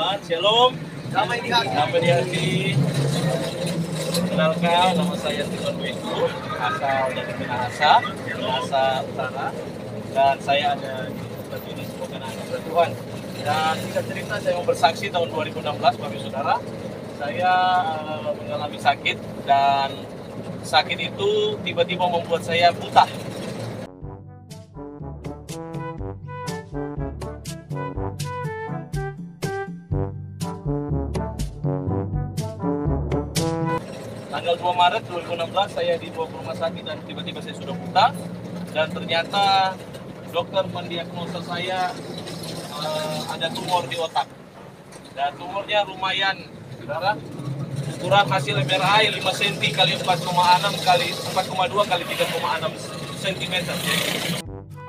Selamat, shalom. Sampai di hati. Kenalkan, nama saya Tono Wito, asal dari Minarasa Utara. Dan saya ada di tempat ini sebagai anak Tuhan. Dan singkat cerita, saya mau bersaksi tahun 2016, Bapak Saudara. Saya mengalami sakit, dan sakit itu tiba-tiba membuat saya buta. Tanggal 2 Maret 2016 saya dibawa ke rumah sakit dan tiba-tiba saya sudah buta, dan ternyata dokter mendiagnosa saya ada tumor di otak. Dan tumornya lumayan, saudara. Ukuran hasil MRI 5 cm kali 4,6 kali 4,2 kali 3,6 cm.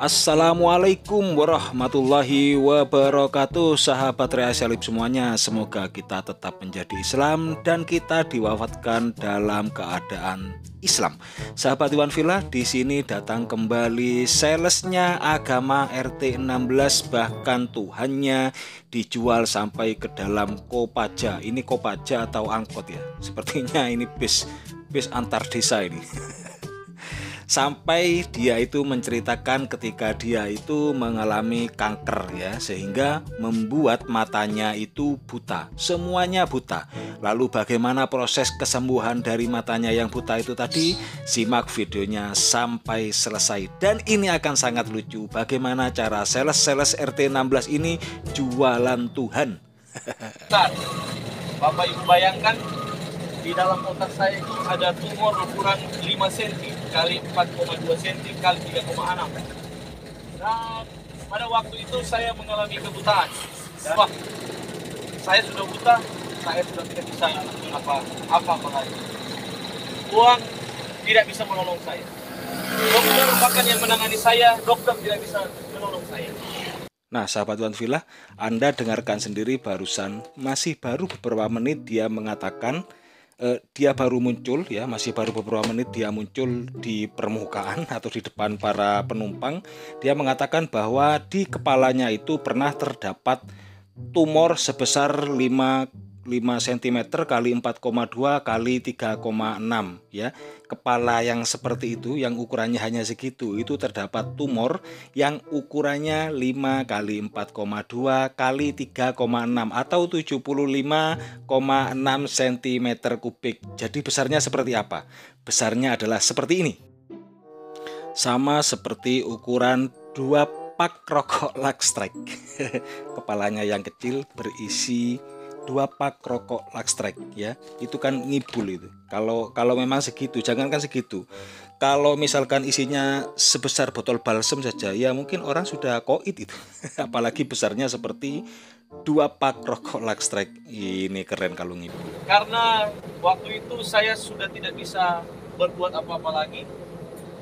Assalamualaikum warahmatullahi wabarakatuh, sahabat Rea Salib semuanya. Semoga kita tetap menjadi Islam dan kita diwafatkan dalam keadaan Islam. Sahabat Iwan Villa, di sini datang kembali salesnya agama RT16, bahkan Tuhannya dijual sampai ke dalam Kopaja. Ini Kopaja atau angkot ya? Sepertinya ini bis antar desa ini. Sampai dia itu menceritakan ketika dia itu mengalami kanker ya, sehingga membuat matanya itu buta, semuanya buta. Lalu bagaimana proses kesembuhan dari matanya yang buta itu tadi? Simak videonya sampai selesai. Dan ini akan sangat lucu, bagaimana cara sales RT16 ini jualan Tuhan. Nah, Bapak Ibu bayangkan, di dalam otak saya itu ada tumor ukuran 5 cm kali 4,2 cm kali 3,6. Dan pada waktu itu saya mengalami kebutaan. Dan saya sudah buta, saya sudah tidak bisa apa-apa lagi. Uang tidak bisa menolong saya. Dokter bahkan yang menangani saya, dokter tidak bisa menolong saya. Nah, sahabat Iwan Villa, Anda dengarkan sendiri barusan, masih baru beberapa menit dia mengatakan, dia baru muncul ya, masih baru beberapa menit dia muncul di permukaan atau di depan para penumpang. Dia mengatakan bahwa di kepalanya itu pernah terdapat tumor sebesar 5 cm kali 4,2 kali 3,6 ya. Kepala yang seperti itu, yang ukurannya hanya segitu, itu terdapat tumor yang ukurannya 5 kali 4,2 kali 3,6 atau 75,6 cm kubik. Jadi besarnya seperti apa? Besarnya adalah seperti ini. Sama seperti ukuran 2 pak rokok Lucky Strike. Kepalanya yang kecil berisi 2 pak rokok Lucky Strike ya. Itu kan ngibul itu. Kalau memang segitu, jangankan segitu. Kalau misalkan isinya sebesar botol balsem saja, ya mungkin orang sudah koid itu. Apalagi besarnya seperti 2 pak rokok Lucky Strike. Ini keren kalau ngibul. Karena waktu itu saya sudah tidak bisa berbuat apa-apa lagi.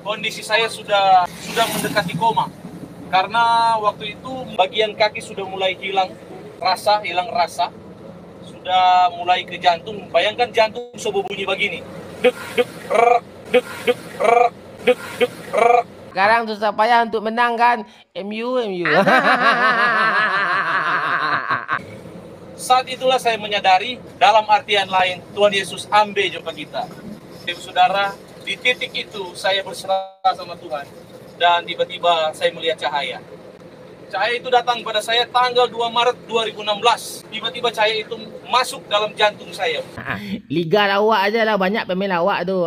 Kondisi saya sudah mendekati koma. Karena waktu itu bagian kaki sudah mulai hilang rasa. Sudah mulai ke jantung. Bayangkan jantung bisa berbunyi begini. Duk duk rrr, duk duk rrr, duk duk rrr. Sekarang susah payah untuk menang kan? MU. Saat itulah saya menyadari, dalam artian lain, Tuhan Yesus ambil jumpa kita. Tim saudara, di titik itu saya berserah sama Tuhan. Dan tiba-tiba saya melihat cahaya. Cahaya itu datang pada saya tanggal 2 Maret 2016. Tiba-tiba cahaya itu masuk dalam jantung saya. Liga lawak aja lah, banyak pemain lawak tuh.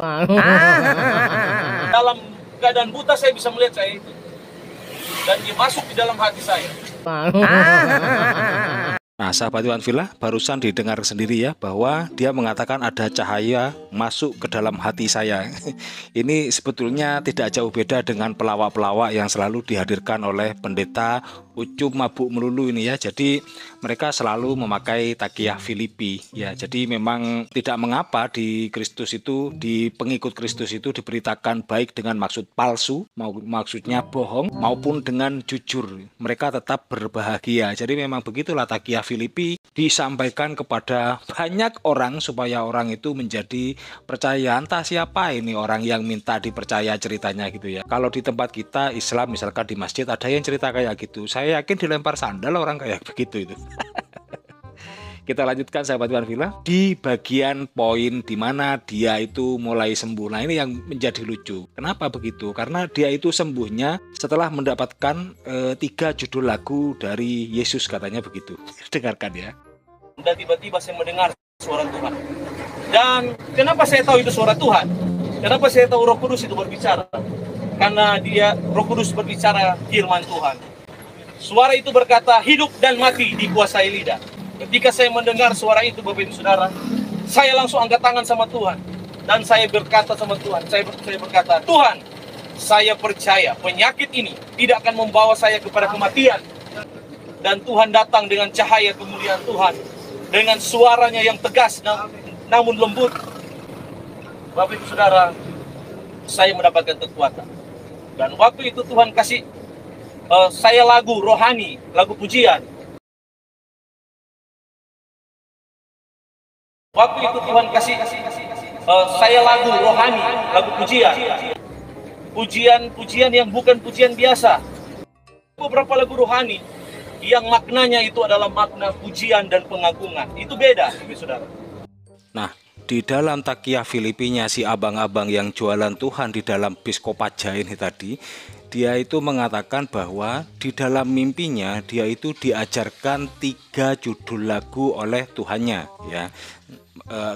Dalam keadaan buta saya bisa melihat cahaya itu. Dan dia masuk di dalam hati saya. Nah, sahabat Iwan Villa, barusan didengar sendiri ya, bahwa dia mengatakan ada cahaya masuk ke dalam hati saya. Ini sebetulnya tidak jauh beda dengan pelawak-pelawak yang selalu dihadirkan oleh pendeta Ucup mabuk melulu ini ya. Jadi mereka selalu memakai takiyah Filipi ya. Jadi memang tidak mengapa di Kristus itu, di pengikut Kristus itu diberitakan baik dengan maksud palsu, maksudnya bohong, maupun dengan jujur. Mereka tetap berbahagia. Jadi memang begitulah takiyah Filipi disampaikan kepada banyak orang supaya orang itu menjadi percaya. Entah siapa ini orang yang minta dipercaya ceritanya gitu ya. Kalau di tempat kita Islam misalkan di masjid ada yang cerita kayak gitu, saya yakin dilempar sandal orang kayak begitu itu. Kita lanjutkan sahabat Wanvilla di bagian poin di mana dia itu mulai sembuh. Nah, ini yang menjadi lucu. Kenapa begitu? Karena dia itu sembuhnya setelah mendapatkan 3 judul lagu dari Yesus, katanya begitu. Dengarkan ya. Dan tiba-tiba saya mendengar suara Tuhan. Dan kenapa saya tahu itu suara Tuhan? Kenapa saya tahu Roh Kudus itu berbicara? Karena dia, Roh Kudus berbicara firman Tuhan. Suara itu berkata, hidup dan mati dikuasai lidah. Ketika saya mendengar suara itu, Bapak Ibu Saudara, saya langsung angkat tangan sama Tuhan. Dan saya berkata sama Tuhan, saya berkata, Tuhan, saya percaya penyakit ini tidak akan membawa saya kepada kematian. Dan Tuhan datang dengan cahaya kemuliaan Tuhan, dengan suaranya yang tegas namun lembut. Bapak Ibu Saudara, saya mendapatkan kekuatan. Dan waktu itu Tuhan kasih saya lagu rohani, lagu pujian. Waktu itu Tuhan kasih saya lagu rohani, lagu pujian. Pujian yang bukan pujian biasa. Beberapa lagu rohani yang maknanya itu adalah makna pujian dan pengagungan. Itu beda, Saudara. Nah, di dalam takiyah Filipinya si abang-abang yang jualan Tuhan di dalam bis Kopaja ini tadi, dia itu mengatakan bahwa di dalam mimpinya dia itu diajarkan 3 judul lagu oleh Tuhannya, ya.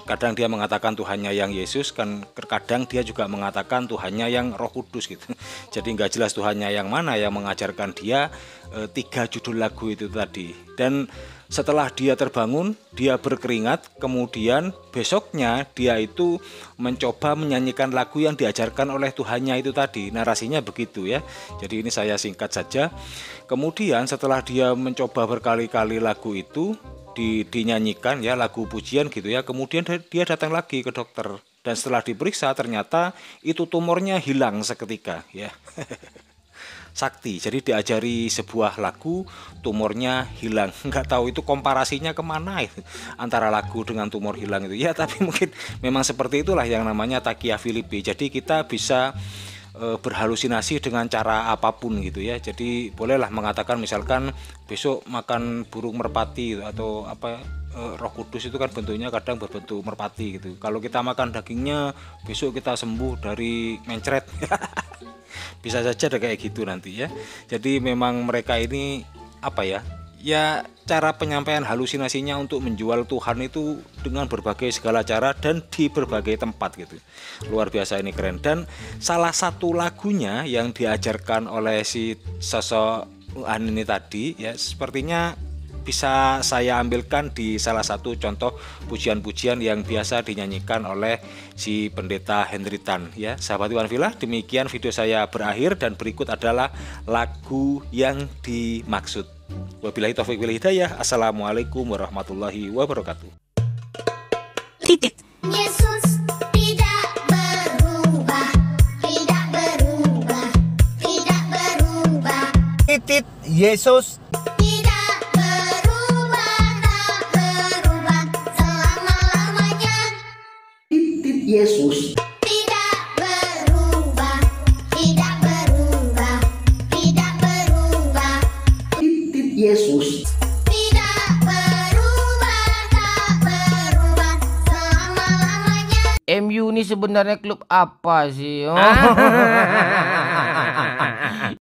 Kadang dia mengatakan Tuhannya yang Yesus, kan kadang dia juga mengatakan Tuhannya yang Roh Kudus gitu. Jadi nggak jelas Tuhannya yang mana yang mengajarkan dia 3 judul lagu itu tadi. Dan setelah dia terbangun, dia berkeringat, kemudian besoknya dia itu mencoba menyanyikan lagu yang diajarkan oleh Tuhannya itu tadi. Narasinya begitu ya. Jadi ini saya singkat saja. Kemudian setelah dia mencoba berkali-kali lagu itu dinyanyikan ya, lagu pujian gitu ya, kemudian dia datang lagi ke dokter, dan setelah diperiksa ternyata itu tumornya hilang seketika ya. Sakti, jadi diajari sebuah lagu tumornya hilang. Nggak tahu itu komparasinya kemana itu, antara lagu dengan tumor hilang itu ya, tapi mungkin memang seperti itulah yang namanya takiyah Filipi. Jadi kita bisa berhalusinasi dengan cara apapun gitu ya. Jadi bolehlah mengatakan misalkan besok makan burung merpati atau apa, Roh Kudus itu kan bentuknya kadang berbentuk merpati gitu. Kalau kita makan dagingnya besok kita sembuh dari mencret. Bisa saja ada kayak gitu nanti ya. Jadi memang mereka ini apa ya? Ya cara penyampaian halusinasinya untuk menjual Tuhan itu dengan berbagai segala cara dan di berbagai tempat gitu. Luar biasa ini, keren. Dan salah satu lagunya yang diajarkan oleh si sosok Tuhan ini tadi ya, sepertinya bisa saya ambilkan di salah satu contoh pujian-pujian yang biasa dinyanyikan oleh si pendeta Henry Tan ya. Sahabat Wanvilla, demikian video saya berakhir, dan berikut adalah lagu yang dimaksud. Wabillahi taufik wal hidayah. Assalamualaikum warahmatullahi wabarakatuh. Titik. Yesus tidak berubah, tidak berubah, tidak berubah. Titik. Yesus Yesus tidak berubah, tidak berubah, tidak berubah. Titik Yesus tidak berubah, tak berubah selama-lamanya. MU ini sebenarnya klub apa sih?